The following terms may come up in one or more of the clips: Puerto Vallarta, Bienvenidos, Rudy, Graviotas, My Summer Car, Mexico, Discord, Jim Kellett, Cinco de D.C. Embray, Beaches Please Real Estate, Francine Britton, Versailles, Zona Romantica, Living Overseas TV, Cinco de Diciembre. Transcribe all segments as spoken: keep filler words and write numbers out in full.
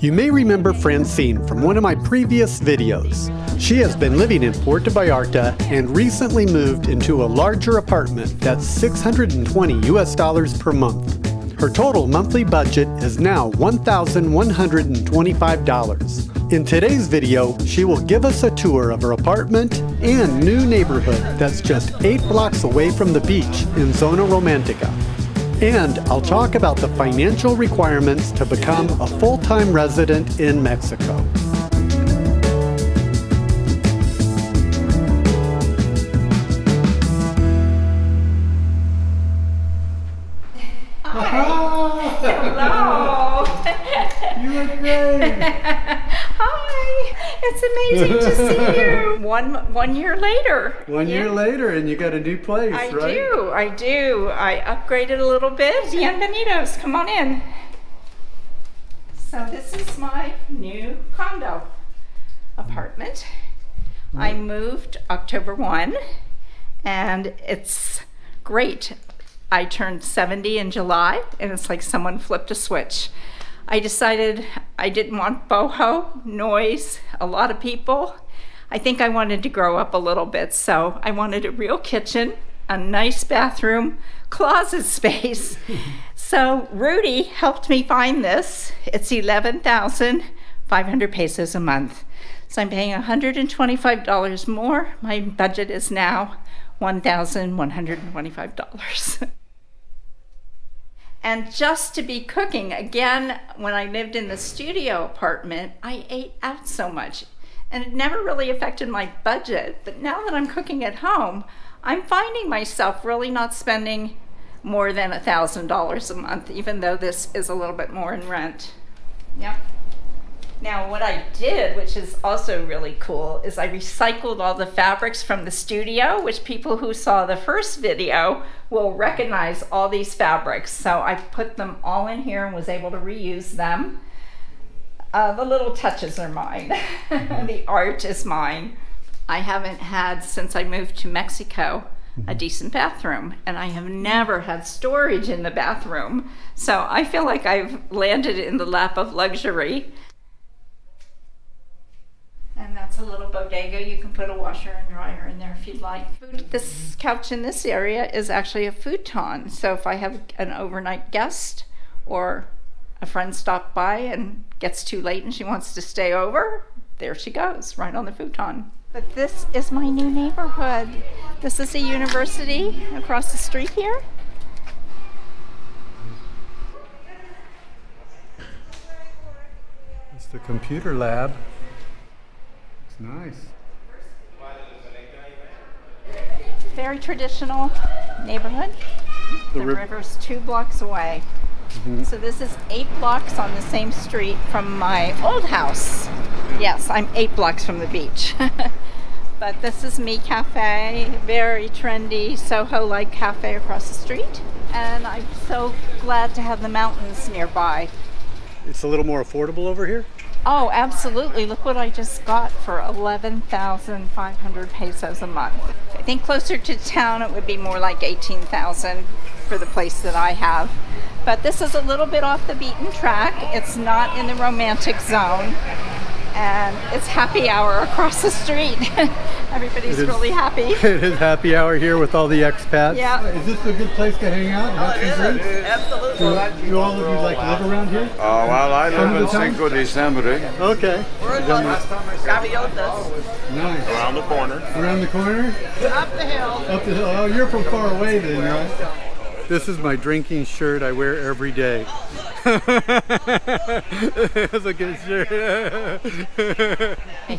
You may remember Francine from one of my previous videos. She has been living in Puerto Vallarta and recently moved into a larger apartment that's six hundred twenty U S dollars per month. Her total monthly budget is now one thousand one hundred twenty-five dollars. In today's video, she will give us a tour of her apartment and new neighborhood that's just eight blocks away from the beach in Zona Romantica. And I'll talk about the financial requirements to become a full-time resident in Mexico. It's amazing to see you. One one year later. One yeah. year later, and you got a new place, I right? I do, I do. I upgraded a little bit. Bienvenidos, come on in. So this is my new condo apartment. Mm-hmm. I moved October first, and it's great. I turned seventy in July, and it's like someone flipped a switch. I decided I didn't want boho, noise, a lot of people. I think I wanted to grow up a little bit, so I wanted a real kitchen, a nice bathroom, closet space. So Rudy helped me find this. It's eleven thousand five hundred pesos a month. So I'm paying one hundred twenty-five dollars more. My budget is now one thousand one hundred twenty-five dollars. And just to be cooking, again, when I lived in the studio apartment, I ate out so much. And it never really affected my budget. But now that I'm cooking at home, I'm finding myself really not spending more than one thousand dollars a month, even though this is a little bit more in rent. Yep. Now what I did, which is also really cool, is I recycled all the fabrics from the studio, which people who saw the first video will recognize all these fabrics. So I put them all in here and was able to reuse them. Uh, the little touches are mine. The art is mine. I haven't had, since I moved to Mexico, a decent bathroom, and I have never had storage in the bathroom. So I feel like I've landed in the lap of luxury. And that's a little bodega. You can put a washer and dryer in there if you'd like. This couch in this area is actually a futon. So if I have an overnight guest or a friend stopped by and gets too late and she wants to stay over, there she goes, right on the futon. But this is my new neighborhood. This is a university across the street here. It's the computer lab. Nice. Very traditional neighborhood. The, the ri river's two blocks away. Mm-hmm. So this is eight blocks on the same street from my old house. Yes, I'm eight blocks from the beach. But this is Mi Cafe, very trendy Soho-like cafe across the street. And I'm so glad to have the mountains nearby. It's a little more affordable over here? Oh, absolutely. Look what I just got for eleven thousand five hundred pesos a month. I think closer to town it would be more like eighteen thousand for the place that I have. But this is a little bit off the beaten track. It's not in the romantic zone. And it's happy hour across the street. Everybody's is, really happy. It is happy hour here with all the expats. Yeah. Is this a good place to hang out? Oh, it is. It is. Absolutely. Do, do all of you like live around here? Oh, uh, well, I live in Cinco de Diciembre. Okay. We're in Graviotas. Nice. Around the corner. Around the corner? Up the hill. Up the hill. Oh, you're from far away then, right? This is my drinking shirt I wear every day. That's a good shirt.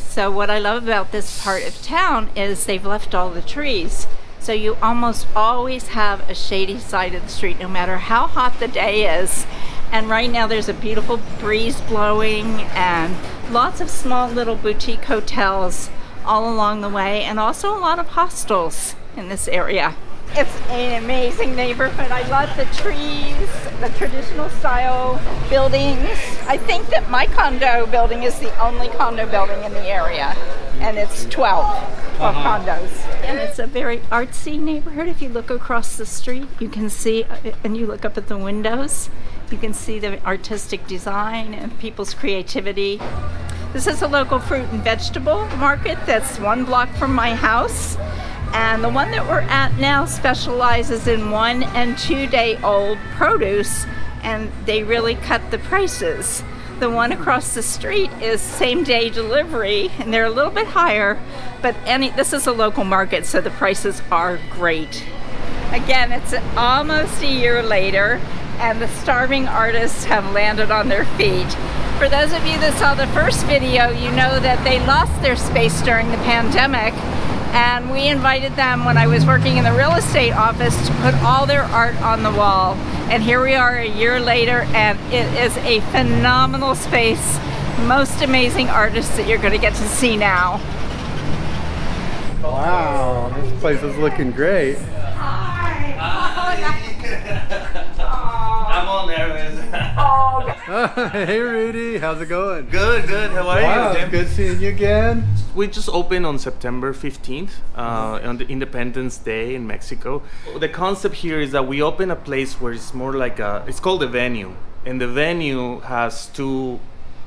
So what I love about this part of town is they've left all the trees. So you almost always have a shady side of the street, no matter how hot the day is. And right now there's a beautiful breeze blowing and lots of small little boutique hotels all along the way, and also a lot of hostels in this area. It's an amazing neighborhood. I love the trees, the traditional style buildings. I think that my condo building is the only condo building in the area, and it's twelve, twelve uh-huh. condos. And it's a very artsy neighborhood. If you look across the street, you can see, and you look up at the windows, You can see the artistic design and people's creativity. This is a local fruit and vegetable market that's one block from my house. And the one that we're at now specializes in one and two day old produce, and they really cut the prices. The one across the street is same day delivery, and they're a little bit higher, but any this is a local market, so the prices are great. Again, it's almost a year later, and the starving artists have landed on their feet. For those of you that saw the first video, you know that they lost their space during the pandemic. And we invited them when I was working in the real estate office to put all their art on the wall. And here we are a year later, and it is a phenomenal space. Most amazing artists that you're going to get to see now. Wow, this place is looking great. Hi. Hi. I'm all nervous. Hey Rudy, how's it going? Good, good. How are wow, you, Jim? Good seeing you again. We just opened on September fifteenth, uh, on the Independence Day in Mexico. The concept here is that we open a place where it's more like a, it's called a venue. And the venue has two,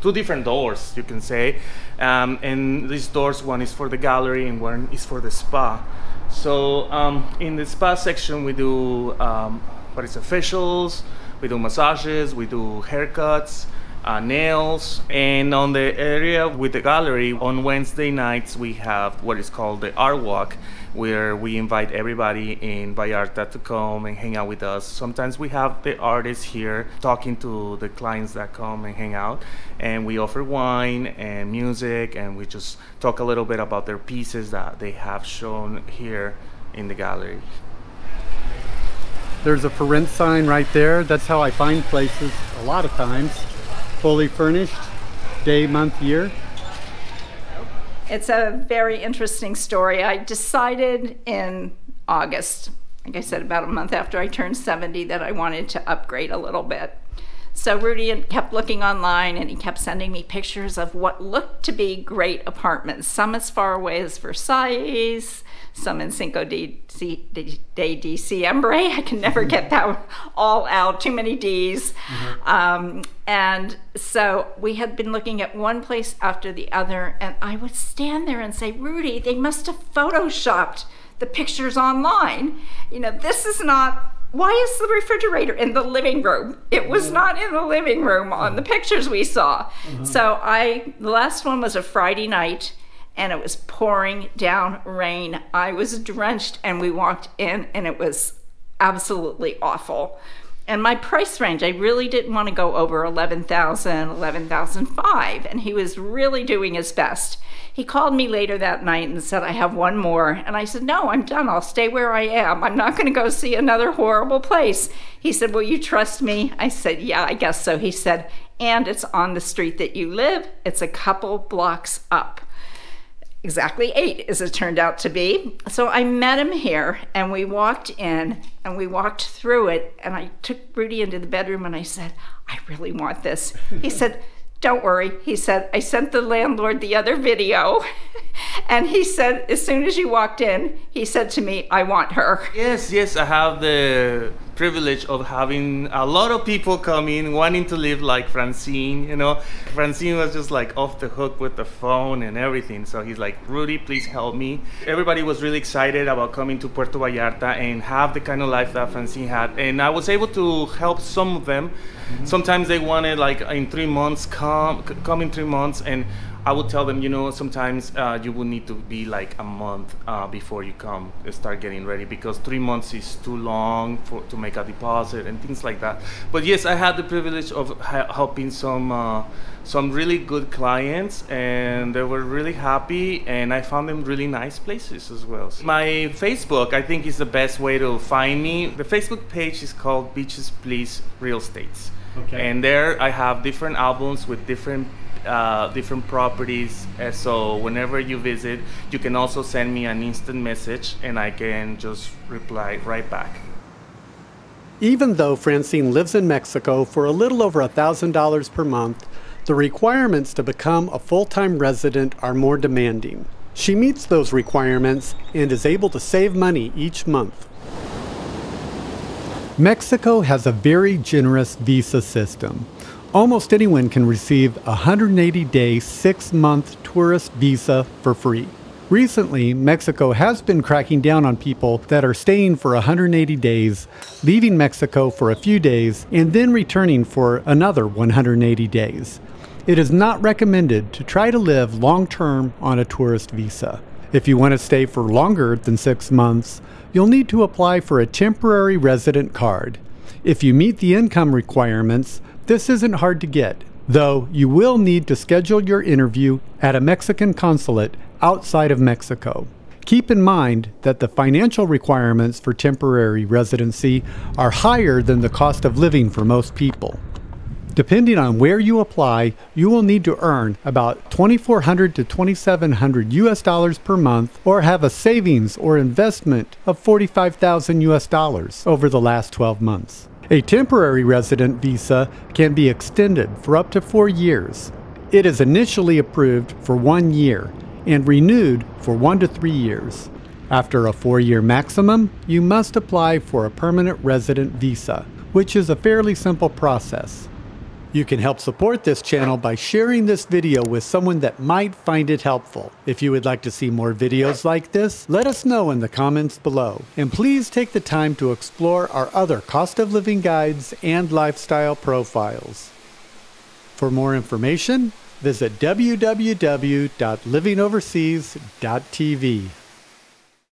two different doors, you can say. Um, and these doors, one is for the gallery and one is for the spa. So um, in the spa section, we do um, but it's facials, we do massages, we do haircuts, Uh, nails, and on the area with the gallery on Wednesday nights we have what is called the Art Walk, where we invite everybody in Vallarta to come and hang out with us. Sometimes we have the artists here talking to the clients that come and hang out, and we offer wine and music, and we just talk a little bit about their pieces that they have shown here in the gallery. There's a for rent sign right there. That's how I find places a lot of times. Fully furnished, day, month, year. It's a very interesting story. I decided in August, like I said, about a month after I turned seventy, that I wanted to upgrade a little bit. So Rudy kept looking online, and he kept sending me pictures of what looked to be great apartments, some as far away as Versailles, some in Cinco de D C Embray. I can never get that all out, too many D's. Mm-hmm. um, and so we had been looking at one place after the other, and I would stand there and say, Rudy, they must have photoshopped the pictures online. You know, this is not, why is the refrigerator in the living room? It was not in the living room on the pictures we saw. Mm-hmm. So I, the last one was a Friday night, and it was pouring down rain. I was drenched, and we walked in, and it was absolutely awful. And my price range, I really didn't want to go over eleven thousand, eleven thousand five hundred, and he was really doing his best. He called me later that night and said, I have one more. And I said, no, I'm done. I'll stay where I am. I'm not going to go see another horrible place. He said, will you trust me? I said, yeah, I guess so. He said, and it's on the street that you live. It's a couple blocks up. Exactly eight, as it turned out to be. So I met him here, and we walked in, and we walked through it, and I took Rudy into the bedroom, and I said, I really want this. He said, don't worry. He said, I sent the landlord the other video, and he said, as soon as you walked in, he said to me, I want her. Yes, yes, I have the privilege of having a lot of people come in wanting to live like Francine, you know. Francine was just like off the hook with the phone and everything. So he's like, Rudy, please help me. Everybody was really excited about coming to Puerto Vallarta and have the kind of life that Francine had. And I was able to help some of them. Mm-hmm. Sometimes they wanted like in three months, come, come in three months. And I would tell them, you know, sometimes uh, you will need to be like a month uh, before you come and start getting ready, because three months is too long for, to make a deposit and things like that. But yes, I had the privilege of helping some uh, some really good clients, and they were really happy, and I found them really nice places as well. So my Facebook, I think, is the best way to find me. The Facebook page is called Beaches Please Real Estate. Okay. And there I have different albums with different Uh, different properties, uh, so whenever you visit, you can also send me an instant message, and I can just reply right back. Even though Francine lives in Mexico for a little over a thousand dollars per month, the requirements to become a full-time resident are more demanding. She meets those requirements and is able to save money each month. Mexico has a very generous visa system. Almost anyone can receive a one hundred eighty day, six month tourist visa for free. Recently, Mexico has been cracking down on people that are staying for one hundred eighty days, leaving Mexico for a few days, and then returning for another one hundred eighty days. It is not recommended to try to live long-term on a tourist visa. If you want to stay for longer than six months, you'll need to apply for a temporary resident card. If you meet the income requirements, this isn't hard to get, though you will need to schedule your interview at a Mexican consulate outside of Mexico. Keep in mind that the financial requirements for temporary residency are higher than the cost of living for most people. Depending on where you apply, you will need to earn about twenty-four hundred to twenty-seven hundred U S dollars per month, or have a savings or investment of forty-five thousand U S dollars over the last twelve months. A temporary resident visa can be extended for up to four years. It is initially approved for one year and renewed for one to three years. After a four-year maximum, you must apply for a permanent resident visa, which is a fairly simple process. You can help support this channel by sharing this video with someone that might find it helpful. If you would like to see more videos like this, let us know in the comments below. And please take the time to explore our other cost of living guides and lifestyle profiles. For more information, visit w w w dot living overseas dot t v.